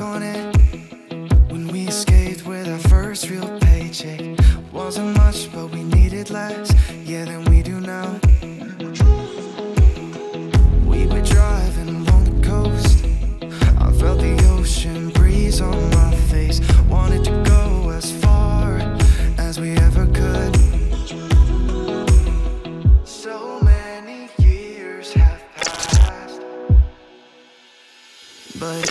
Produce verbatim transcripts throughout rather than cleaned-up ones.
back on it. When we escaped with our first real paycheck, wasn't much but we needed less, yeah, than we do now. We were driving along the coast, I felt the ocean breeze on my face. Wanted to go as far as we ever could. So many years have passed, but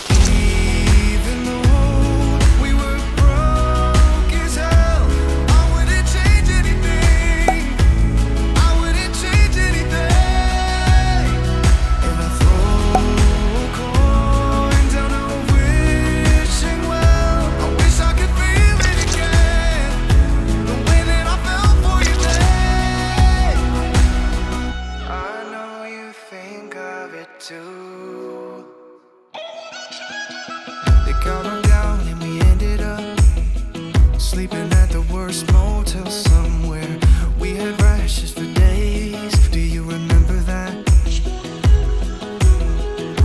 too. They counted down and we ended up sleeping at the worst motel somewhere. We had rashes for days, do you remember that?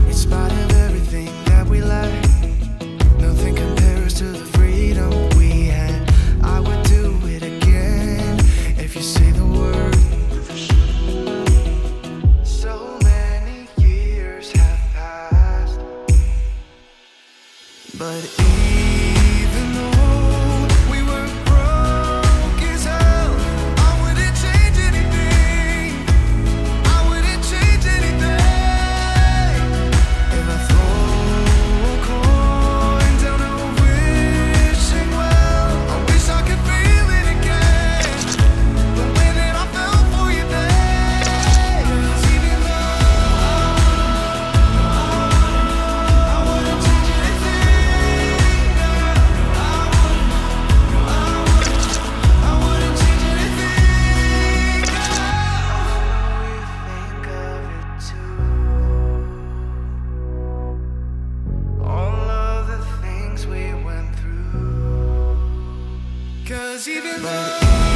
In spite of everything that we lacked, nothing compares to the freedom we had. I would do it again if you say the word. But even though we were broke as hell, I wouldn't change anything. I wouldn't change anything. If I throw a coin down a wishing well, I wish I could feel it again, the way that I felt for you then. I wouldn't change anything. Even though